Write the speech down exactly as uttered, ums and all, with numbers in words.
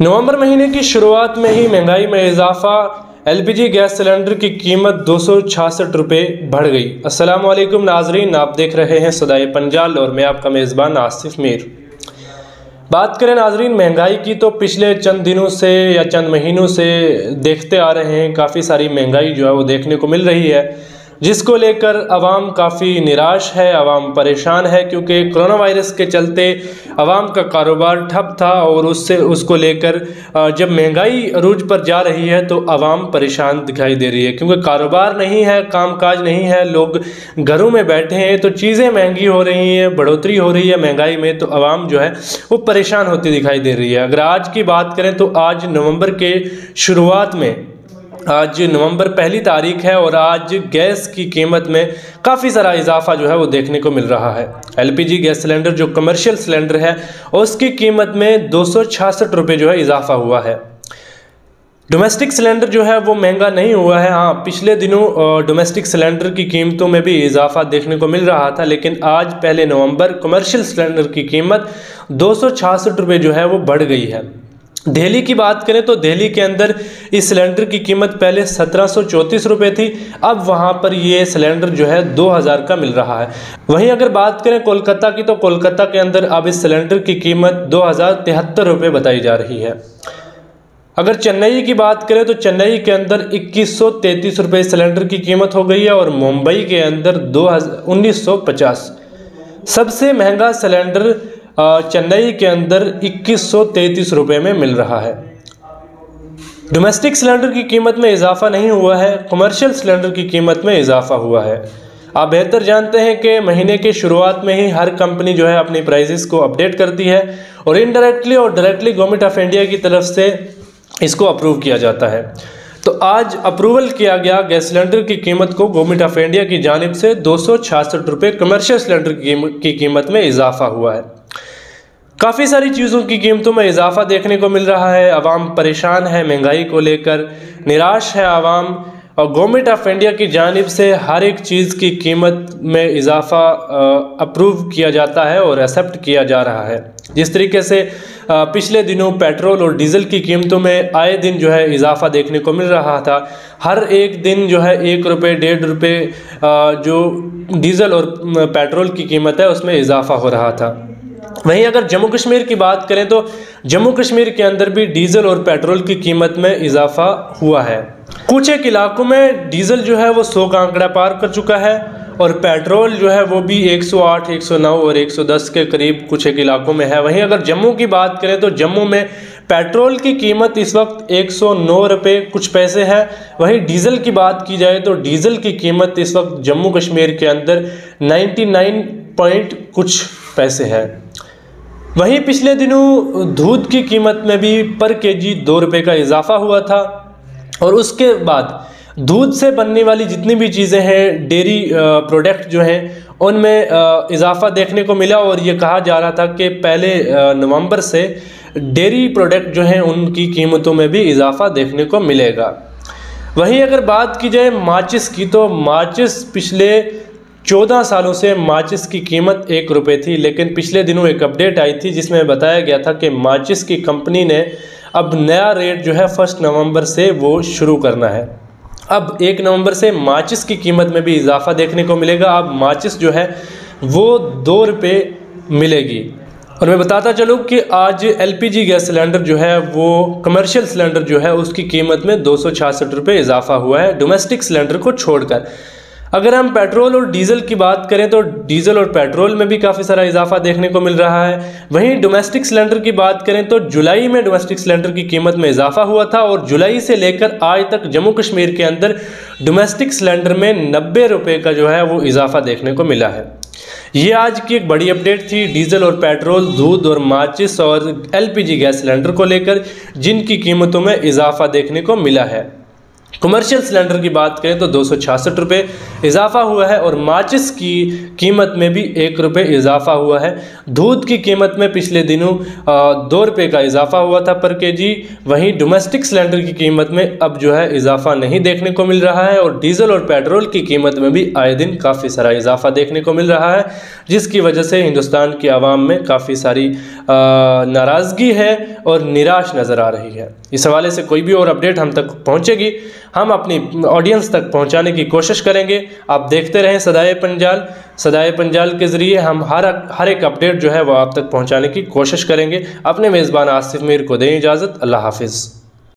नवंबर महीने की शुरुआत में ही महंगाई में इजाफा, एलपीजी गैस सिलेंडर की कीमत दो सौ छियासठ रुपये बढ़ गई। अस्सलाम वालेकुम नाजरीन, आप देख रहे हैं सदा-ए-पंजाल और मैं आपका मेज़बान आसिफ मीर। बात करें नाजरीन महंगाई की, तो पिछले चंद दिनों से या चंद महीनों से देखते आ रहे हैं काफ़ी सारी महंगाई जो है वो देखने को मिल रही है, जिसको लेकर आवाम काफ़ी निराश है, आवाम परेशान है, क्योंकि कोरोना वायरस के चलते आवाम का कारोबार ठप था और उससे उसको लेकर जब महंगाई अरूज पर जा रही है तो आवाम परेशान दिखाई दे रही है, क्योंकि कारोबार नहीं है, कामकाज नहीं है, लोग घरों में बैठे हैं, तो चीज़ें महंगी हो रही हैं, बढ़ोतरी हो रही है महंगाई में, तो आवाम जो है वो परेशान होती दिखाई दे रही है। अगर आज की बात करें तो आज नवम्बर के शुरुआत में, आज नवंबर पहली तारीख है और आज गैस की कीमत में काफ़ी सारा इजाफा जो है वो देखने को मिल रहा है। एलपीजी गैस सिलेंडर जो कमर्शियल सिलेंडर है उसकी कीमत में दो सौ छियासठ रुपये जो है इजाफा हुआ है। डोमेस्टिक सिलेंडर जो है वो महंगा नहीं हुआ है, हाँ पिछले दिनों डोमेस्टिक सिलेंडर की कीमतों में भी इजाफा देखने को मिल रहा था, लेकिन आज पहले नवंबर कमर्शियल सिलेंडर की कीमत दो सौ छियासठ रुपये जो है वो बढ़ गई है। दिल्ली की बात करें तो दिल्ली के अंदर इस सिलेंडर की कीमत पहले सत्रह सौ चौंतीस रुपये थी, अब वहाँ पर ये सिलेंडर जो है दो हज़ार का मिल रहा है। वहीं अगर बात करें कोलकाता की, तो कोलकाता के अंदर अब इस सिलेंडर की कीमत दो हज़ार तिहत्तर रुपये बताई जा रही है। अगर चेन्नई की बात करें तो चेन्नई के अंदर इक्कीस सौ तैंतीस रुपये सिलेंडर की कीमत हो गई है और मुंबई के अंदर दो हज़ार उन्नीस सौ पचास। सबसे महंगा सिलेंडर चेन्नई के अंदर इक्कीस सौ तैंतीस रुपये में मिल रहा है। डोमेस्टिक सिलेंडर की कीमत में इजाफा नहीं हुआ है, कमर्शियल सिलेंडर की कीमत में इजाफा हुआ है। आप बेहतर जानते हैं कि महीने के शुरुआत में ही हर कंपनी जो है अपनी प्राइसेस को अपडेट करती है और इनडायरेक्टली और डायरेक्टली गवर्नमेंट ऑफ इंडिया की तरफ से इसको अप्रूव किया जाता है। तो आज अप्रूवल किया गया गैस सिलेंडर की कीमत को गवर्नमेंट ऑफ इंडिया की जानिब से दो सौ छियासठ रुपये कमर्शियल सिलेंडर की कीमत में इजाफा हुआ है। काफ़ी सारी चीज़ों की कीमतों में इजाफा देखने को मिल रहा है, आवाम परेशान है, महंगाई को लेकर निराश है आवाम, और गवर्नमेंट ऑफ इंडिया की जानिब से हर एक चीज़ की कीमत में इजाफा अप्रूव किया जाता है और एक्सेप्ट किया जा रहा है। जिस तरीके से पिछले दिनों पेट्रोल और डीज़ल की कीमतों में आए दिन जो है इजाफा देखने को मिल रहा था, हर एक दिन जो है एक रुपये डेढ़ रुपये जो डीज़ल और पेट्रोल की कीमत है उसमें इजाफा हो रहा था। वहीं अगर जम्मू कश्मीर की बात करें तो जम्मू कश्मीर के अंदर भी डीज़ल और पेट्रोल की कीमत में इजाफा हुआ है। कुछ एक इलाकों में डीज़ल जो है वो सौ का आंकड़ा पार कर चुका है और पेट्रोल जो है वो भी एक सौ आठ, एक सौ नौ और एक सौ दस के करीब कुछ एक इलाकों में है। वहीं अगर जम्मू की बात करें तो जम्मू में पेट्रोल की कीमत इस वक्त एक सौ नौ रुपये कुछ पैसे है। वहीं डीज़ल की बात की जाए तो डीज़ल की कीमत इस वक्त जम्मू कश्मीर के अंदर निन्यानवे पॉइंट कुछ पैसे है। वहीं पिछले दिनों दूध की कीमत में भी पर केजी दो रुपये का इजाफा हुआ था और उसके बाद दूध से बनने वाली जितनी भी चीज़ें हैं, डेयरी प्रोडक्ट जो हैं, उनमें इजाफा देखने को मिला और ये कहा जा रहा था कि पहले नवंबर से डेयरी प्रोडक्ट जो हैं उनकी कीमतों में भी इजाफा देखने को मिलेगा। वहीं अगर बात की जाए माचिस की, तो माचिस पिछले चौदह सालों से माचिस की कीमत एक रुपये थी, लेकिन पिछले दिनों एक अपडेट आई थी जिसमें बताया गया था कि माचिस की कंपनी ने अब नया रेट जो है फर्स्ट नवंबर से वो शुरू करना है। अब एक नवंबर से माचिस की कीमत में भी इजाफा देखने को मिलेगा, अब माचिस जो है वो दो रुपये मिलेगी। और मैं बताता चलूँ कि आज एलपीजी गैस सिलेंडर जो है वो कमर्शियल सिलेंडर जो है उसकी कीमत में दो सौ छियासठ रुपये इजाफा हुआ है, डोमेस्टिक सिलेंडर को छोड़कर। अगर हम पेट्रोल और डीज़ल की बात करें तो डीज़ल और पेट्रोल में भी काफ़ी सारा इजाफा देखने को मिल रहा है। वहीं डोमेस्टिक सिलेंडर की बात करें तो जुलाई में डोमेस्टिक सिलेंडर की कीमत में इजाफा हुआ था और जुलाई से लेकर आज तक जम्मू कश्मीर के अंदर डोमेस्टिक सिलेंडर में नब्बे रुपये का जो है वो इजाफा देखने को मिला है। ये आज की एक बड़ी अपडेट थी डीज़ल और पेट्रोल, दूध और माचिस और L P G gas cylinder को लेकर, जिनकी कीमतों में इजाफा देखने को मिला है। कमर्शियल सिलेंडर की बात करें तो दो सौ छियासठ रुपये इजाफा हुआ है और माचिस की कीमत में भी एक रुपये इजाफा हुआ है। दूध की कीमत में पिछले दिनों दो रुपये का इजाफा हुआ था पर केजी, वहीं डोमेस्टिक सिलेंडर की कीमत में अब जो है इजाफा नहीं देखने को मिल रहा है और डीजल और पेट्रोल की कीमत में भी आए दिन काफ़ी सारा इजाफा देखने को मिल रहा है, जिसकी वजह से हिंदुस्तान की आवाम में काफ़ी सारी नाराज़गी है और निराश नज़र आ रही है। इस हवाले से कोई भी और अपडेट हम तक पहुँचेगी हम अपनी ऑडियंस तक पहुंचाने की कोशिश करेंगे। आप देखते रहें सदा-ए-पंजाल। सदा-ए-पंजाल के ज़रिए हम हर हर एक अपडेट जो है वो आप तक पहुंचाने की कोशिश करेंगे। अपने मेज़बान आसिफ मीर को दें इजाज़त। अल्लाह हाफिज़।